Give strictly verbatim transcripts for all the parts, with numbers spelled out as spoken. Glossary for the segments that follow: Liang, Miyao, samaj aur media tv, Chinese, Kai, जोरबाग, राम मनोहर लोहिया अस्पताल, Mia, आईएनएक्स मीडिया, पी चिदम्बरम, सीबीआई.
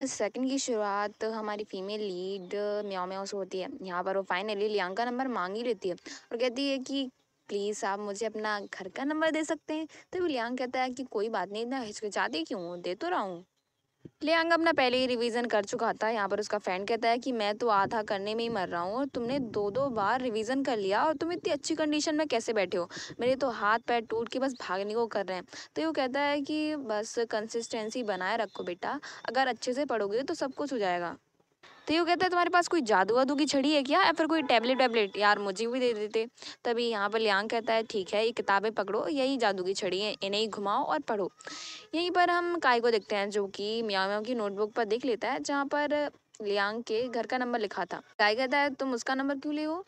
Second की शुरुआत हमारी फीमेल लीड म्याओ म्याओ से होती है। यहाँ पर वो फाइनली लियांग का नंबर मांग ही लेती है और कहती है कि प्लीज़ आप मुझे अपना घर का नंबर दे सकते हैं। तभी लियांग कहता है कि कोई बात नहीं, इतना हिचकिचाती क्यों, दे तो रहा हूँ। लियांग अपना पहले ही रिवीजन कर चुका था। यहाँ पर उसका फ्रेंड कहता है कि मैं तो आधा करने में ही मर रहा हूँ और तुमने दो दो बार रिवीजन कर लिया और तुम इतनी अच्छी कंडीशन में कैसे बैठे हो, मेरे तो हाथ पैर टूट के बस भागने को कर रहे हैं। तो वो कहता है कि बस कंसिस्टेंसी बनाए रखो बेटा, अगर अच्छे से पढ़ोगे तो सब कुछ हो जाएगा। तो ये कहता है तुम्हारे पास कोई जादू वादू की छड़ी है क्या, या फिर कोई टैबलेट वैबलेट, यार मुझे भी दे देते। तभी यहाँ पर लियांग कहता है ठीक है, ये किताबें पकड़ो, यही जादू की छड़ी है, इन्हें घुमाओ और पढ़ो। यहीं पर हम काई को देखते हैं जो कि म्याओ म्याओ की नोटबुक पर देख लेता है जहाँ पर लियांग के घर का नंबर लिखा था। काई कहता है तुम उसका नंबर क्यों ले हो,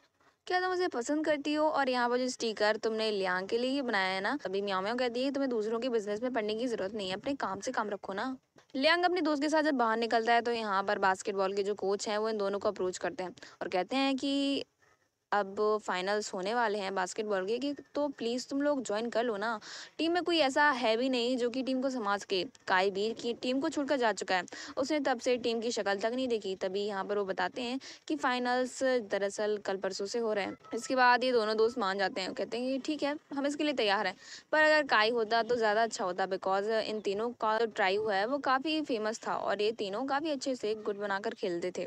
क्या तुम उसे पसंद करती हो, और यहाँ पर जो स्टीकर तुमने लियांग के लिए ही बनाया है ना। तभी म्याओ म्याओ कहती है तुम्हें दूसरों के बिजनेस में पढ़ने की जरूरत नहीं है, अपने काम से काम रखो ना। लियांग अपने दोस्त के साथ जब बाहर निकलता है तो यहाँ पर बास्केटबॉल के जो कोच हैं वो इन दोनों को अप्रोच करते हैं और कहते हैं कि अब फाइनल्स होने वाले हैं बास्केटबॉल के, कि तो प्लीज़ तुम लोग ज्वाइन कर लो ना, टीम में कोई ऐसा है भी नहीं जो कि टीम को संभाल सके। काई भी की टीम को छोड़कर जा चुका है, उसने तब से टीम की शक्ल तक नहीं देखी। तभी यहाँ पर वो बताते हैं कि फाइनल्स दरअसल कल परसों से हो रहे हैं। इसके बाद ये दोनों दोस्त मान जाते हैं, कहते हैं कि ठीक है हम इसके लिए तैयार हैं, पर अगर काई होता तो ज़्यादा अच्छा होता, बिकॉज इन तीनों का जो ट्राई हुआ है वो काफ़ी फेमस था और ये तीनों काफ़ी अच्छे से गुट बनाकर खेलते थे।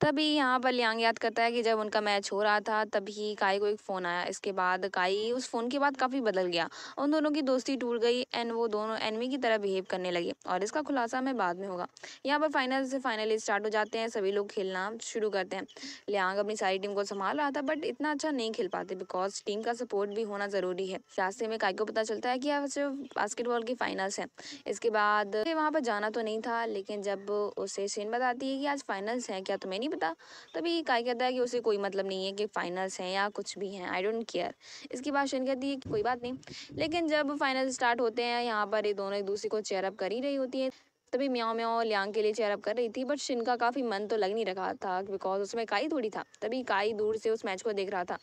तभी यहाँ पर लियांग याद करता है कि जब उनका मैच हो रहा था तभी काई को एक फ़ोन आया। इसके बाद काई उस फ़ोन के बाद काफ़ी बदल गया, उन दोनों की दोस्ती टूट गई एंड वो दोनों एनमी की तरह बिहेव करने लगे और इसका खुलासा मैं बाद में होगा। यहाँ पर फाइनल से फाइनली स्टार्ट हो जाते हैं, सभी लोग खेलना शुरू करते हैं। लियांग अपनी सारी टीम को संभाल रहा था बट इतना अच्छा नहीं खेल पाते बिकॉज टीम का सपोर्ट भी होना ज़रूरी है। रास्ते में काई को पता चलता है कि यह सिर्फ बास्केटबॉल की फाइनल्स हैं। इसके बाद वहाँ पर जाना तो नहीं था, लेकिन जब उसे शेन बताती है कि आज फाइनल्स हैं, क्या तुम्हें पता। तभी काई कहता है कि उसे कोई मतलब नहीं है कि फाइनल्स हैं या कुछ भी हैं, आई डोंट केयर। इसके बाद शेन कहती है कि कोई बात नहीं। लेकिन जब फाइनल स्टार्ट होते हैं यहाँ पर ये दोनों एक दूसरे को चेयर अप कर ही रही होती है। तभी म्याओ म्याओ लियांग के लिए चेयर अप कर रही थी बट शेन का काफ़ी मन तो लग नहीं रहा था बिकॉज उसमें काई थोड़ी था। तभी काई दूर से उस मैच को देख रहा था।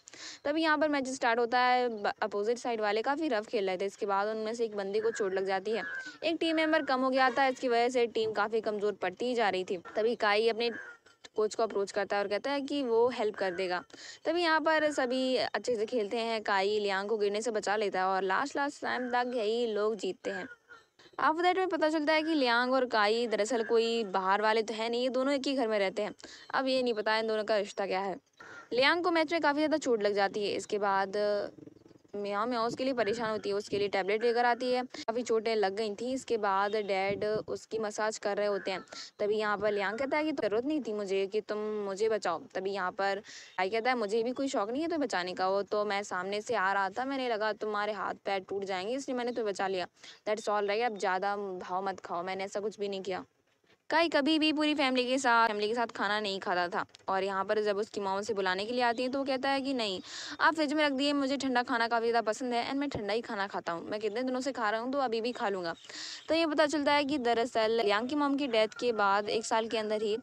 तभी यहाँ पर मैच स्टार्ट होता है, अपोजिट साइड वाले काफ़ी रफ खेल रहे थे। इसके बाद उनमें से एक बंदे को चोट लग जाती है, एक टीम मेंबर कम हो गया था, इसकी वजह से टीम काफ़ी कमज़ोर पड़ती ही जा रही थी। तभी काई अपने कोच को अप्रोच करता है और कहता है कि वो हेल्प कर देगा। तभी यहाँ पर सभी अच्छे से खेलते हैं, काई लियांग को गिरने से बचा लेता है और लास्ट लास्ट टाइम तक यही लोग जीतते हैं। आफ्टर दैट में पता चलता है कि लियांग और काई दरअसल कोई बाहर वाले तो है नहीं, ये दोनों एक ही घर में रहते हैं। अब ये नहीं पता इन दोनों का रिश्ता क्या है। लियांग को मैच में काफ़ी ज़्यादा चोट लग जाती है। इसके बाद म्याओ म्याओ उसके लिए परेशान होती है, उसके लिए टैबलेट लेकर आती है, काफ़ी चोटें लग गई थी। इसके बाद डैड उसकी मसाज कर रहे होते हैं। तभी यहाँ पर लियांग कहता है कि ज़रूरत नहीं थी मुझे कि तुम मुझे बचाओ। तभी यहाँ पर आई कहता है मुझे भी कोई शौक नहीं है तो बचाने का, वो तो मैं सामने से आ रहा था, मैंने लगा तुम्हारे हाथ पैर टूट जाएंगे इसलिए मैंने तुम्हें बचा लिया, दैट्स ऑल राइट, अब ज़्यादा भाव मत खाओ, मैंने ऐसा कुछ भी नहीं किया। काई कभी भी पूरी फैमिली के साथ फैमिली के साथ खाना नहीं खाता था और यहाँ पर जब उसकी माँ उसे बुलाने के लिए आती है तो वो कहता है कि नहीं आप फ्रिज में रख दिए, मुझे ठंडा खाना काफ़ी ज़्यादा पसंद है एंड मैं ठंडा ही खाना खाता हूँ, मैं कितने दिनों से खा रहा हूँ तो अभी भी खा लूँगा। तो ये पता चलता है कि दरअसल लियांग की मॉम की डेथ के बाद एक साल के अंदर ही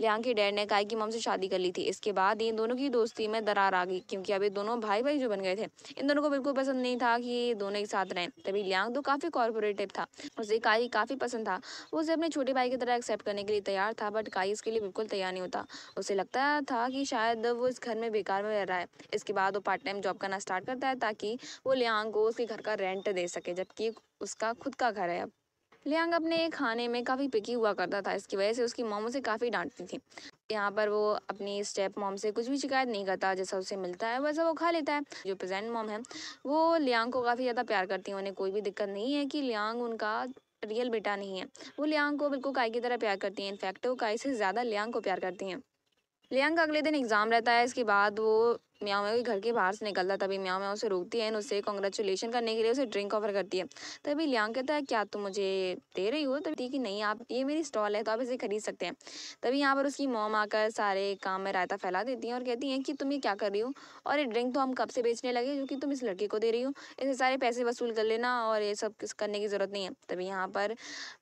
लियांग के डैड ने काई की मॉम से शादी कर ली थी। इसके बाद इन दोनों की दोस्ती में दरार आ गई क्योंकि अब ये दोनों भाई भाई जो बन गए थे। इन दोनों को बिल्कुल पसंद नहीं था कि ये दोनों एक साथ रहें। तभी लियांग तो काफ़ी कॉर्पोरेटिव था, उसे काई काफ़ी पसंद था, वो उसे अपने छोटे भाई की तरह एक्सेप्ट करने के लिए तैयार था बट काई इसके लिए बिल्कुल तैयार नहीं होता। उसे लगता था कि शायद वो इस घर में बेकार में रह रहा है। इसके बाद वो पार्ट टाइम जॉब करना स्टार्ट करता है ताकि वो लियांग को उसके घर का रेंट दे सके, जबकि उसका खुद का घर है। अब लियांग अपने खाने में काफ़ी पिकी हुआ करता था, इसकी वजह से उसकी मॉम उसे काफ़ी डांटती थी। यहाँ पर वो अपनी स्टेप मॉम से कुछ भी शिकायत नहीं करता, जैसा उसे मिलता है वैसा वो खा लेता है। जो प्रेजेंट मॉम है वो लियांग को काफ़ी ज़्यादा प्यार करती हैं, उन्हें कोई भी दिक्कत नहीं है कि लियांग उनका रियल बेटा नहीं है, वो लियांग को बिल्कुल काई की तरह प्यार करती हैं। इनफैक्ट वो काई से ज़्यादा लियांग को प्यार करती हैं। लियांग का अगले दिन एग्ज़ाम रहता है। इसके बाद वो म्याओ म्याओ के घर के बाहर से निकलता है। तभी म्याओ म्याओ उसे रोकती है और उसे कॉन्ग्रेचुलेशन करने के लिए उसे ड्रिंक ऑफर करती है। तभी लियांग कहता है क्या तुम मुझे दे रही हो, तभी कि नहीं आप, ये मेरी स्टॉल है तो आप इसे खरीद सकते हैं। तभी यहाँ पर उसकी मॉम आकर सारे काम में रायता फैला देती हैं और कहती हैं कि तुम ये क्या कर रही हो, और ये ड्रिंक तो हम कब से बेचने लगे जो कि तुम इस लड़के को दे रही हो, इसे सारे पैसे वसूल कर लेना और ये सब करने की ज़रूरत नहीं है। तभी यहाँ पर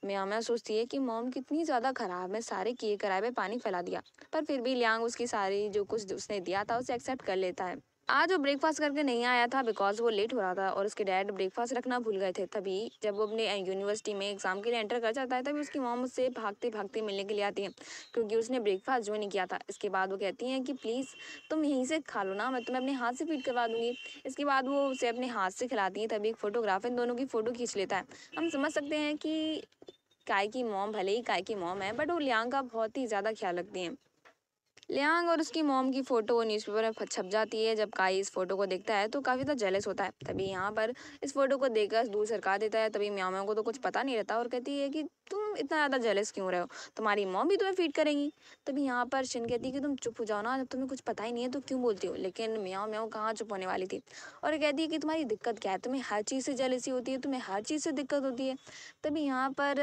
म्याओ म्याओ सोचती है कि मॉम कितनी ज़्यादा ख़राब है, सारे किए कराए में पानी फैला दिया। पर फिर भी लियांग उसकी सारी जो कुछ उसने दिया था उसे एक्सेप्ट कर लेता है। आज वो ब्रेकफास्ट करके नहीं आया था बिकॉज वो लेट हो रहा था और उसके डैड ब्रेकफास्ट रखना भूल गए थे। तभी जब वो अपने यूनिवर्सिटी में एग्जाम के लिए एंटर कर जाता है तभी उसकी मॉम उससे भागते भागते मिलने के लिए आती है क्योंकि उसने ब्रेकफास्ट जो नहीं किया था। इसके बाद वो कहती हैं कि प्लीज़ तुम यहीं से खा लो ना, मैं तुम्हें अपने हाथ से फीड करवा दूँगी। इसके बाद वो उसे अपने हाथ से खिलाती हैं। तभी एक फ़ोटोग्राफर इन दोनों की फ़ोटो खींच लेता है। हम समझ सकते हैं कि काय की मॉम भले ही काय की मॉम है बट वो लियांग का बहुत ही ज़्यादा ख्याल रखती हैं। लियांग और उसकी मॉम की फ़ोटो न्यूज़पेपर में छप जाती है। जब काई इस फोटो को देखता है तो काफ़ी ज़्यादा जेलस होता है। तभी यहाँ पर इस फोटो को देखकर दूर सरका देता है। तभी मियाओ को तो कुछ पता नहीं रहता और कहती है कि तुम इतना ज़्यादा जेलस क्यों रहे हो, तुम्हारी मॉम भी तुम्हें फीड करेंगी। तभी यहाँ पर शिन कहती है कि तुम चुप हो जाओ ना, जब तुम्हें कुछ पता ही नहीं है तो क्यों बोलती हो। लेकिन मियाओ मियाओ कहाँ चुप होने वाली थी और कहती है कि तुम्हारी दिक्कत क्या है, तुम्हें हर चीज़ से जेलसी होती है, तुम्हें हर चीज़ से दिक्कत होती है। तभी यहाँ पर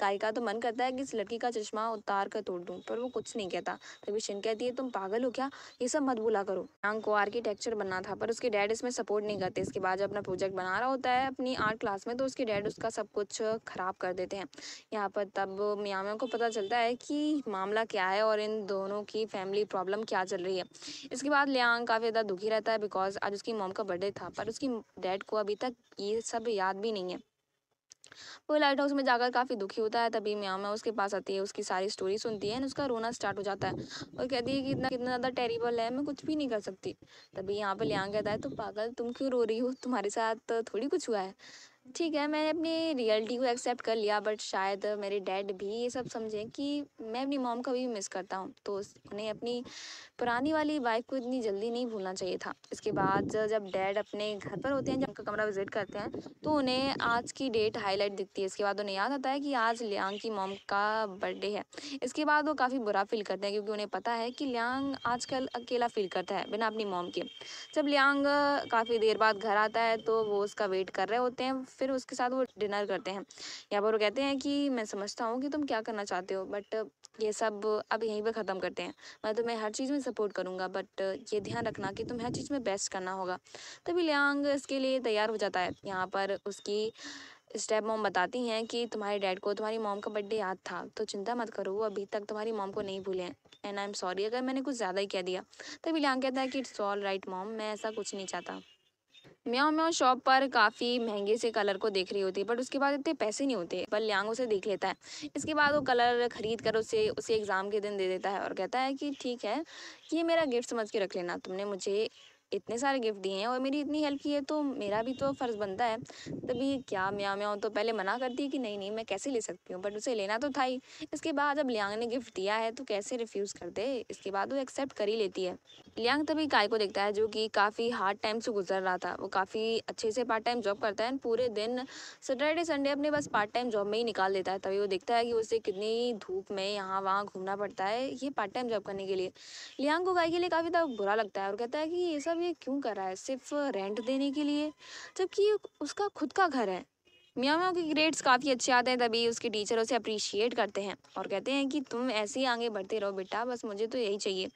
काई का तो मन करता है कि इस लड़की का चश्मा उतार कर तोड़ दूँ पर वो कुछ नहीं कहता। तभी कहती है तुम पागल हो क्या, ये सब मत बोला करो। लियांग को आर्किटेक्चर बनना था पर उसके डैड इसमें सपोर्ट नहीं करते। इसके बाद जब अपना प्रोजेक्ट बना रहा होता है अपनी आर्ट क्लास में तो उसके डैड उसका सब कुछ खराब कर देते हैं। यहाँ पर तब मियाओ को पता चलता है कि मामला क्या है और इन दोनों की फैमिली प्रॉब्लम क्या चल रही है। इसके बाद लियांग काफ़ी ज़्यादा दुखी रहता है बिकॉज आज उसकी मॉम का बर्थडे था पर उसकी डैड को अभी तक ये सब याद भी नहीं है। वो लाइट हाउस में जाकर काफ़ी दुखी होता है। तभी मियाओ मियाओ उसके पास आती है, उसकी सारी स्टोरी सुनती है और उसका रोना स्टार्ट हो जाता है और कहती है कि इतना कितना ज़्यादा टेरिबल है, मैं कुछ भी नहीं कर सकती। तभी यहाँ पर लियांग कहता है तो पागल तुम क्यों रो रही हो, तुम्हारे साथ थोड़ी कुछ हुआ है। ठीक है, मैंने अपनी रियलिटी को एक्सेप्ट कर लिया बट शायद मेरे डैड भी ये सब समझें कि मैं अपनी मॉम का भी मिस करता हूँ, तो उन्हें अपनी पुरानी वाली वाइफ को इतनी जल्दी नहीं भूलना चाहिए था। इसके बाद जब डैड अपने घर पर होते हैं, जब उनका कमरा विजिट करते हैं तो उन्हें आज की डेट हाईलाइट दिखती है। इसके बाद उन्हें याद आता है कि आज लियांग की मॉम का बर्थडे है। इसके बाद वो काफ़ी बुरा फील करते हैं क्योंकि उन्हें पता है कि लियांग आजकल अकेला फील करता है बिना अपनी मॉम के। जब लियांग काफ़ी देर बाद घर आता है तो वो उसका वेट कर रहे होते हैं, फिर उसके साथ वो डिनर करते हैं। यहाँ पर वो कहते हैं कि मैं समझता हूँ कि तुम क्या करना चाहते हो बट ये सब अब यहीं पर ख़त्म करते हैं, मैं तुम्हें हर चीज़ में सपोर्ट करूँगा बट ये ध्यान रखना कि तुम्हें हर चीज़ में बेस्ट करना होगा। तभी लियांग इसके लिए तैयार हो जाता है। यहाँ पर उसकी स्टेप मॉम बताती हैं कि तुम्हारे डैड को तुम्हारी मॉम का बर्थडे याद था तो चिंता मत करो, वो अभी तक तुम्हारी मॉम को नहीं भूले हैं एंड आई एम सॉरी अगर मैंने कुछ ज़्यादा ही कह दिया। तभी लियांग कहता है कि इट्स ऑल राइट मॉम, मैं ऐसा कुछ नहीं चाहता। मियाओ मियाओ शॉप पर काफ़ी महंगे से कलर को देख रही होती है बट उसके बाद इतने पैसे नहीं होते पर लियांग उसे देख लेता है। इसके बाद वो कलर खरीद कर उसे उसे एग्ज़ाम के दिन दे देता है और कहता है कि ठीक है ये मेरा गिफ्ट समझ के रख लेना, तुमने मुझे इतने सारे गिफ्ट दिए हैं और मेरी इतनी हेल्प की है तो मेरा भी तो फ़र्ज़ बनता है। तभी क्या मियाओ मियाओ तो पहले मना करती है कि नहीं नहीं मैं कैसे ले सकती हूँ बट उसे लेना तो था ही। इसके बाद जब लियांग ने गिफ्ट दिया है तो कैसे रिफ्यूज़ कर दे। इसके बाद वो एक्सेप्ट कर ही लेती है। लियांग तभी काय को देखता है जो कि काफ़ी हार्ड टाइम से गुजर रहा था। वो काफ़ी अच्छे से पार्ट टाइम जॉब करता है, पूरे दिन सैटरडे संडे अपने बस पार्ट टाइम जॉब में ही निकाल देता है। तभी वो देखता है कि उसे कितनी धूप में यहाँ वहाँ घूमना पड़ता है ये पार्ट टाइम जॉब करने के लिए। लियांग को काय के लिए काफ़ी बुरा लगता है और कहता है कि ये सब ये क्यों कर रहा है सिर्फ रेंट देने के लिए, जबकि उसका खुद का घर है। मियाओ मियाओ के ग्रेड्स काफ़ी अच्छे आते हैं तभी उसके टीचर उसे अप्रिशिएट करते हैं और कहते हैं कि तुम ऐसे ही आगे बढ़ते रहो बेटा, बस मुझे तो यही चाहिए।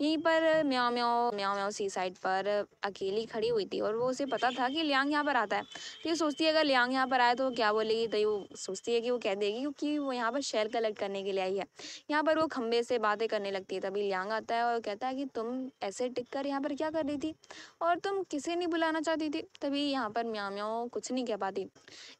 यहीं पर मियाओ मियाओ मियाओ मियाओ सी साइड पर अकेली खड़ी हुई थी और वो उसे पता था कि लियांग यहाँ पर आता है तो ये सोचती है अगर लियांग यहाँ पर आए तो क्या बोलेगी, तो वो सोचती है कि वो कह देगी क्योंकि वो यहाँ पर शेयर कलेक्ट करने के लिए आई है। यहाँ पर वो खंबे से बातें करने लगती है। तभी लियांग आता है और कहता है कि तुम ऐसे टिक कर यहाँ पर क्या कर रही थी और तुम किसे नहीं बुलाना चाहती थी। तभी यहाँ पर मियाओ मियाओ कुछ नहीं कह पाती।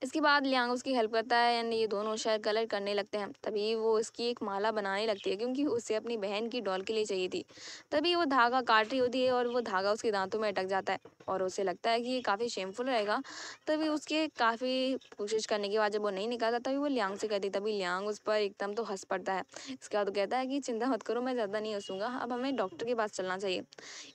इसके बाद लियांग उसकी हेल्प करता है एंड ये दोनों शेयर कलेक्ट करने लगते हैं। तभी वो उसकी एक माला बनाने लगती है क्योंकि उसे अपनी बहन की डॉल के लिए चाहिए थी। तभी वो धागा काट रही होती है और वो धागा उसके दांतों में अटक जाता है और उसे लगता है कि ये काफ़ी शेमफुल रहेगा। तभी उसके काफ़ी कोशिश करने के बाद जब वो नहीं निकलता तभी वो लियांग से कहती है। तभी लियांग उस पर एकदम तो हंस पड़ता है। इसके बाद वो कहता है कि चिंता मत करो, मैं ज़्यादा नहीं हंसूँगा, अब हमें डॉक्टर के पास चलना चाहिए।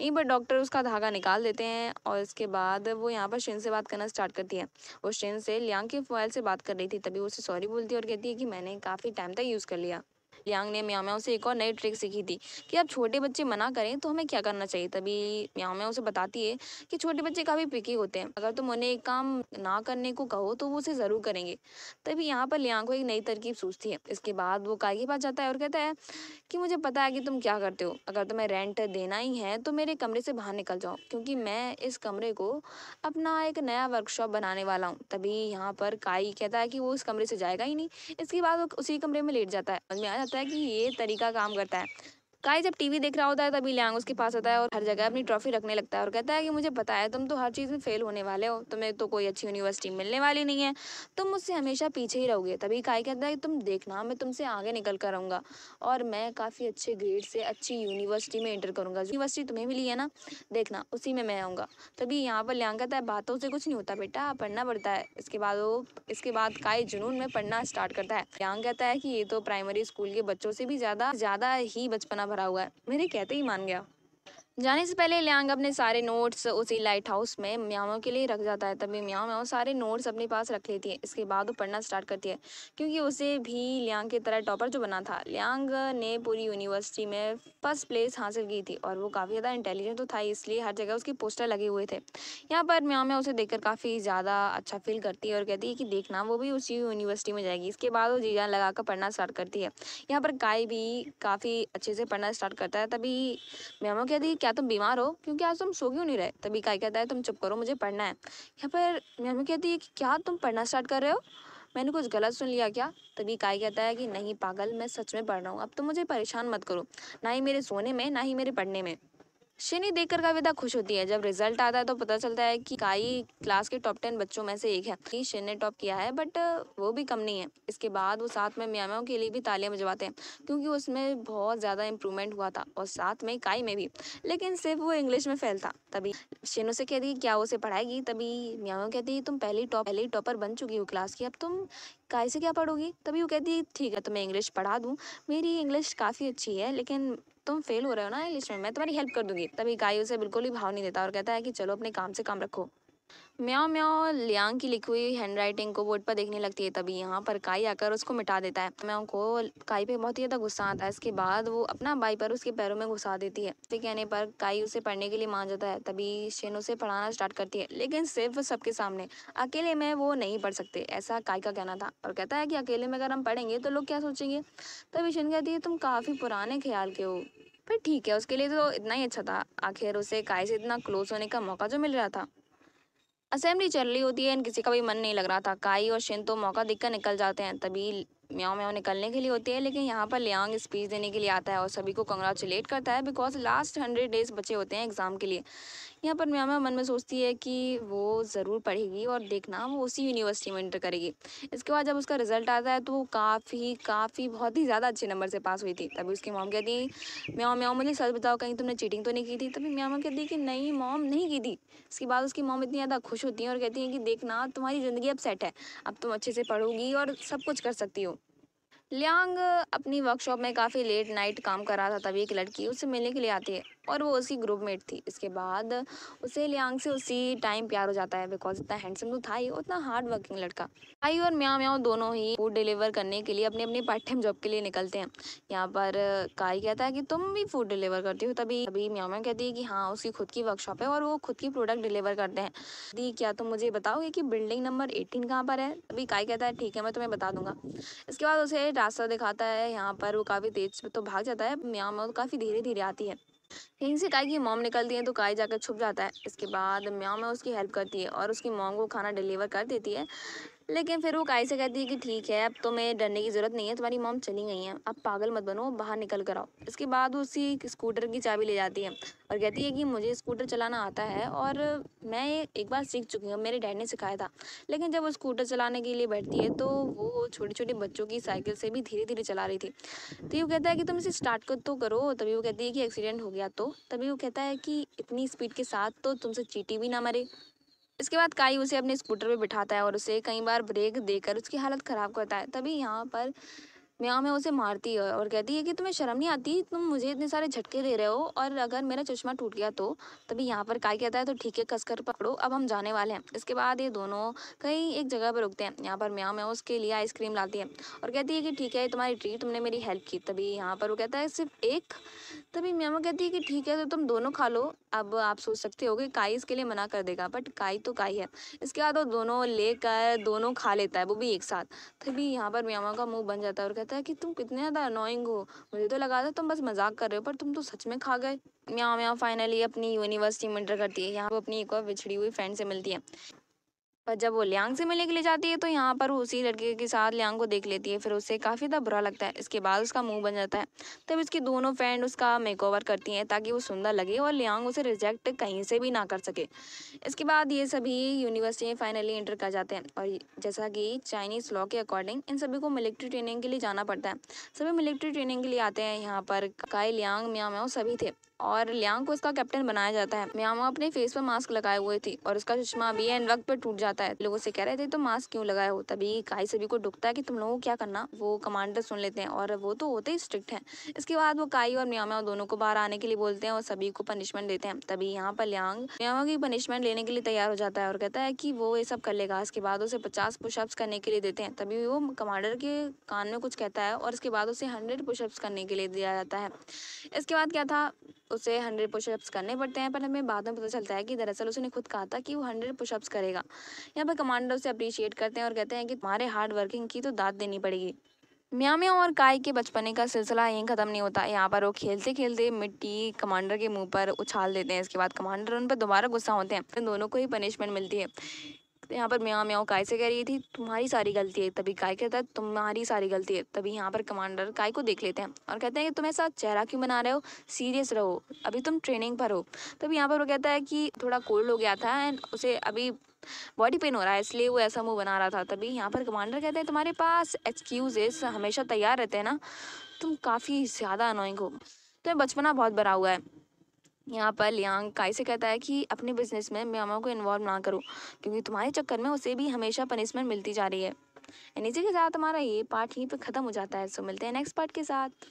यहीं पर डॉक्टर उसका धागा निकाल देते हैं और इसके बाद वो यहाँ पर शिन से बात करना स्टार्ट करती है। वो शिन से लियांग के मोबाइल से बात कर रही थी। तभी उसे सॉरी बोलती है और कहती है कि मैंने काफ़ी टाइम तक यूज़ कर लिया। लियांग ने मियाओ मियाओ से एक और नई ट्रिक सीखी थी कि अब छोटे बच्चे मना करें तो हमें क्या करना चाहिए। तभी मियाओ मियाओ उसे बताती है कि छोटे बच्चे काफ़ी पिकी होते हैं, अगर तुम उन्हें एक काम ना करने को कहो तो वो उसे ज़रूर करेंगे। तभी यहाँ पर लियांग को एक नई तरकीब सूझती है। इसके बाद वो काय के पास जाता है और कहता है कि मुझे पता है कि तुम क्या करते हो, अगर तुम्हें रेंट देना ही है तो मेरे कमरे से बाहर निकल जाओ क्योंकि मैं इस कमरे को अपना एक नया वर्कशॉप बनाने वाला हूँ। तभी यहाँ पर काय कहता है कि वो उस कमरे से जाएगा ही नहीं। इसके बाद वो उसी कमरे में लेट जाता है। समझ में आ जाता है कि ये तरीका काम करता है। काई जब टीवी देख रहा होता है तभी लियांग उसके पास आता है और हर जगह अपनी ट्रॉफी रखने लगता है और कहता है कि मुझे पता है तुम तो हर चीज़ में फेल होने वाले हो, तुम्हें तो कोई अच्छी यूनिवर्सिटी मिलने वाली नहीं है, तुम मुझसे हमेशा पीछे ही रहोगे। तभी काई कहता है कि तुम देखना मैं तुमसे आगे निकल कर रहूँगा और मैं काफ़ी अच्छे ग्रेड से अच्छी यूनिवर्सिटी में इंटर करूँगा, यूनिवर्सिटी तुम्हें मिली है ना, देखना उसी में मैं आऊँगा। तभी यहाँ पर लियांग कहता है बातों से कुछ नहीं होता बेटा, पढ़ना पड़ता है। इसके बाद वो इसके बाद काई जुनून में पढ़ना स्टार्ट करता है। लियांग कहता है कि ये तो प्राइमरी स्कूल के बच्चों से भी ज़्यादा ज़्यादा ही बचपना भरा हुआ है, मेरे कहते ही मान गया। जाने से पहले लियांग अपने सारे नोट्स उसी लाइट हाउस में मियाओ के लिए रख जाता है। तभी मियाओ मियाओ सारे नोट्स अपने पास रख लेती है। इसके बाद वो पढ़ना स्टार्ट करती है क्योंकि उसे भी लियांग की तरह टॉपर जो बना था। लियांग ने पूरी यूनिवर्सिटी में फर्स्ट प्लेस हासिल की थी और वो काफ़ी ज़्यादा इंटेलिजेंट तो था, इसलिए हर जगह उसके पोस्टर लगे हुए थे। यहाँ पर मियाओ मियाओ उसे देखकर काफ़ी ज़्यादा अच्छा फील करती है और कहती है कि देखना वो भी उसी यूनिवर्सिटी में जाएगी। इसके बाद वो जी जान लगा कर पढ़ना स्टार्ट करती है। यहाँ पर काई भी काफ़ी अच्छे से पढ़ना स्टार्ट करता है। तभी मियाओ मियाओ कहती है क्या तुम बीमार हो, क्योंकि आज तुम सो क्यों नहीं रहे। तभी काई कहता है तुम चुप करो, मुझे पढ़ना है। यहाँ पर मम्मी कहती है कि क्या तुम पढ़ना स्टार्ट कर रहे हो, मैंने कुछ गलत सुन लिया क्या। तभी काई कहता है कि नहीं पागल, मैं सच में पढ़ रहा हूँ, अब तुम मुझे परेशान मत करो, ना ही मेरे सोने में ना ही मेरे पढ़ने में। शिनी देखकर काविदा खुश होती है। जब रिजल्ट आता है तो पता चलता है कि काई क्लास के टॉप टेन बच्चों में से एक है। शिन ने टॉप किया है बट वो भी कम नहीं है। इसके बाद वो साथ में मियाओ मियाओ के लिए भी तालियां बजवाते हैं क्योंकि उसमें बहुत ज़्यादा इंप्रूवमेंट हुआ था और साथ में काई में भी, लेकिन सिर्फ वो इंग्लिश में फेल था। तभी शिन उसे कहती है क्या उसे पढ़ाएगी। तभी मियाओ मियाओ कहती है तुम पहली टॉप पहली टॉपर बन चुकी हो क्लास की, अब तुम काई से क्या पढ़ोगी। तभी वो कहती है ठीक है तो मैं इंग्लिश पढ़ा दूँ, मेरी इंग्लिश काफ़ी अच्छी है, लेकिन तुम फेल हो रहे हो ना इंग्लिश में, मैं तुम्हारी हेल्प कर दूंगी। तभी काई उसे बिल्कुल ही भाव नहीं देता और कहता है कि चलो अपने काम से काम रखो। मियाओ मियाओ लियांग की लिखी हुई हैंडराइटिंग को बोर्ड पर देखने लगती है। तभी यहाँ पर काई आकर उसको मिटा देता है। मियाओ को काई पे बहुत ही ज़्यादा गुस्सा आता है। इसके बाद वो अपना बाइपर उसके पैरों में घुसा देती है। उसके कहने पर काई उसे पढ़ने के लिए मान जाता है। तभी शिन उसे पढ़ाना स्टार्ट करती है, लेकिन सिर्फ सबके सामने, अकेले में वो नहीं पढ़ सकते, ऐसा काई का कहना था और कहता है कि अकेले में अगर हम पढ़ेंगे तो लोग क्या सोचेंगे। तभी शिन कहती है तुम काफ़ी पुराने ख्याल के हो, पर ठीक है उसके लिए तो इतना ही अच्छा था, आखिर उसे काई से इतना क्लोज होने का मौका जो मिल रहा था। असेंबली चल रही होती है एंड किसी का भी मन नहीं लग रहा था। काई और शिन तो मौका देखकर निकल जाते हैं। तभी मियाओ मियाओ निकलने के लिए होती है, लेकिन यहाँ पर लियांग स्पीच देने के लिए आता है और सभी को कंग्रेचुलेट करता है बिकॉज लास्ट हंड्रेड डेज बचे होते हैं एग्ज़ाम के लिए। यहाँ पर मियाओ मियाओ मन में सोचती है कि वो ज़रूर पढ़ेगी और देखना वो उसी यूनिवर्सिटी में इंटर करेगी। इसके बाद जब उसका रिजल्ट आता है तो वो काफ़ी काफ़ी बहुत ही ज़्यादा अच्छे नंबर से पास हुई थी। तभी उसकी मॉम कहती मियाओ मियाओ मुझे सच बताओ कहीं तुमने चीटिंग तो नहीं की थी। तभी मियाओ मियाओ कहती है कि नहीं मॉम नहीं की थी। इसके बाद उसकी मॉम इतनी ज़्यादा खुश होती हैं और कहती हैं कि देखना तुम्हारी ज़िंदगी अब सेट है, अब तुम अच्छे से पढ़ोगी और सब कुछ कर सकती हो। लियांग अपनी वर्कशॉप में काफ़ी लेट नाइट काम कर रहा था। तभी एक लड़की उससे मिलने के लिए आती है और वो उसकी ग्रुपमेट थी। इसके बाद उसे लियांग से उसी टाइम प्यार हो जाता है बिकॉज इतना हैंडसम तो था ही, उतना हार्ड वर्किंग लड़का। काई और मियाओ मियाओ दोनों ही फूड डिलीवर करने के लिए अपने अपने पार्ट टाइम जॉब के लिए निकलते हैं। यहाँ पर काई कहता है कि तुम भी फूड डिलीवर करती हो। तभी तभी मियाओ मियाओ कहती है कि हाँ उसकी खुद की वर्कशॉप है और वो खुद की प्रोडक्ट डिलीवर करते हैं। दी क्या तुम मुझे बताओगे कि बिल्डिंग नंबर एटीन कहाँ पर है। तभी काई कहता है ठीक है मैं तुम्हें बता दूंगा। इसके बाद उसे रास्ता दिखाता है। यहाँ पर वो काफ़ी तेज तो भाग जाता है, मियाओ मियाओ काफ़ी धीरे धीरे आती है। यहीं से काई की मॉम निकलती है तो काई जाकर छुप जाता है। इसके बाद मियाओ मियाओ उसकी हेल्प करती है और उसकी मॉम को खाना डिलीवर कर देती है, लेकिन फिर वो काई से कहती है कि ठीक है अब तुम्हें डरने की ज़रूरत नहीं है, तुम्हारी मॉम चली गई हैं, अब पागल मत बनो, बाहर निकल कर आओ। इसके बाद उसी स्कूटर की चाबी ले जाती है और कहती है कि मुझे स्कूटर चलाना आता है और मैं एक बार सीख चुकी हूँ, मेरे डैड ने सिखाया था। लेकिन जब वो स्कूटर चलाने के लिए बैठती है तो वो छोटे छोटे बच्चों की साइकिल से भी धीरे धीरे चला रही थी। तो वो कहता है कि तुम इसे स्टार्ट तो करो। तभी वो कहती है कि एक्सीडेंट हो गया तो। तभी वो कहता है कि इतनी स्पीड के साथ तो तुमसे चींटी भी ना मरे। इसके बाद काई उसे अपने स्कूटर पे बिठाता है और उसे कई बार ब्रेक देकर उसकी हालत ख़राब करता है। तभी यहाँ पर मियाओ मियाओ उसे मारती है और कहती है कि तुम्हें शर्म नहीं आती, तुम मुझे इतने सारे झटके दे रहे हो और अगर मेरा चश्मा टूट गया तो। तभी यहाँ पर काई कहता है तो ठीक है कसकर पकड़ो, अब हम जाने वाले हैं। इसके बाद ये दोनों कहीं एक जगह पर रुकते हैं। यहाँ पर मियाओ मियाओ उसके लिए आइसक्रीम लाती है और कहती है कि ठीक है तुम्हारी ट्रीट, तुमने मेरी हेल्प की। तभी यहाँ पर वो कहता है सिर्फ एक। तभी मियाओ मियाओ कहती है कि ठीक है तो तुम दोनों खा लो। अब आप सोच सकते हो कि काई इसके लिए मना कर देगा, बट काई तो काई है। इसके बाद वो दोनों लेकर दोनों खा लेता है, वो भी एक साथ। तभी यहाँ पर मियाओ मियाओ का मुँह बन जाता है और कहता है कि तुम कितने ज़्यादा अनोइंग हो, मुझे तो लगा था तुम बस मजाक कर रहे हो पर तुम तो सच में खा गए। मियाओ मियाओ फाइनली अपनी यूनिवर्सिटी में इंटर करती है। यहाँ वो अपनी एक और बिछड़ी हुई फ्रेंड से मिलती है। पर जब वो लियांग से मिलने के लिए जाती है तो यहाँ पर उसी लड़के के साथ लियांग को देख लेती है। फिर उससे काफ़ी ज़्यादा बुरा लगता है। इसके बाद उसका मुंह बन जाता है। तब इसकी दोनों फ्रेंड उसका मेकओवर करती हैं ताकि वो सुंदर लगे और लियांग उसे रिजेक्ट कहीं से भी ना कर सके। इसके बाद ये सभी यूनिवर्सिटी में फाइनली इंटर कर जाते हैं और जैसा कि चाइनीज़ लॉ के अकॉर्डिंग इन सभी को मिलिट्री ट्रेनिंग के लिए जाना पड़ता है। सभी मिलिट्री ट्रेनिंग के लिए आते हैं। यहाँ पर काई, लियांग, मियाओ सभी थे और लियांग को इसका कैप्टन बनाया जाता है। मियाओ अपने फेस पर मास्क लगाए हुए थी और उसका चश्मा भी एंड वक्त पर टूट जाता है। लोगों से कह रहे थे तो मास्क क्यों लगाए हो। तभी काई सभी को डुकता है कि तुम लोगों को क्या करना। वो कमांडर सुन लेते हैं और वो तो होते ही स्ट्रिक्ट हैं। इसके बाद वो काई और मियाओ दोनों को बाहर आने के लिए बोलते हैं और सभी को पनिशमेंट देते हैं। तभी यहाँ पर लियांग मियाओ की पनिशमेंट लेने के लिए तैयार हो जाता है और कहता है कि वो ये सब कर लेगा। इसके बाद उसे पचास पुशअप्स करने के लिए देते हैं। तभी वो कमांडर के कान में कुछ कहता है और इसके बाद उसे हंड्रेड पुशअप्स करने के लिए दिया जाता है। इसके बाद क्या था, उसे हंड्रेड पुशअप्स करने पड़ते हैं, पर हमें बाद में पता चलता है कि दरअसल उसने खुद कहा था कि वो हंड्रेड पुशअप्स करेगा। यहाँ पर कमांडर उसे अप्रिशिएट करते हैं और कहते हैं कि तुम्हारे हार्ड वर्किंग की तो दाद देनी पड़ेगी। मियाओ और काई के बचपने का सिलसिला यहीं ख़त्म नहीं होता। यहाँ पर वो खेलते खेलते मिट्टी कमांडर के मुंह पर उछाल देते हैं। इसके बाद कमांडर उन पर दोबारा गुस्सा होते हैं। इन दोनों को ही पनिशमेंट मिलती है। यहाँ पर मियाओ मियाओ काई से कह रही थी तुम्हारी सारी गलती है। तभी काई कहता है तुम्हारी सारी गलती है। तभी यहाँ पर कमांडर काई को देख लेते हैं और कहते हैं कि तुम ऐसा चेहरा क्यों बना रहे हो, सीरियस रहो, अभी तुम ट्रेनिंग पर हो। तभी यहाँ पर वो कहता है कि थोड़ा कोल्ड हो गया था एंड उसे अभी बॉडी पेन हो रहा है इसलिए वो ऐसा मुंह बना रहा था। तभी यहाँ पर कमांडर कहते हैं तुम्हारे पास एक्सक्यूजेस हमेशा तैयार रहते हैं ना, तुम काफ़ी ज़्यादा अनोइंग हो, तुम्हें बचपना बहुत भरा हुआ है। यहाँ पर लियांग काई से कहता है कि अपने बिजनेस में मियाओ को इन्वॉल्व ना करो क्योंकि तुम्हारे चक्कर में उसे भी हमेशा पनिशमेंट मिलती जा रही है। एंड इसी के साथ हमारा ये पार्ट यहीं पे ख़त्म हो जाता है। सो मिलते हैं नेक्स्ट पार्ट के साथ।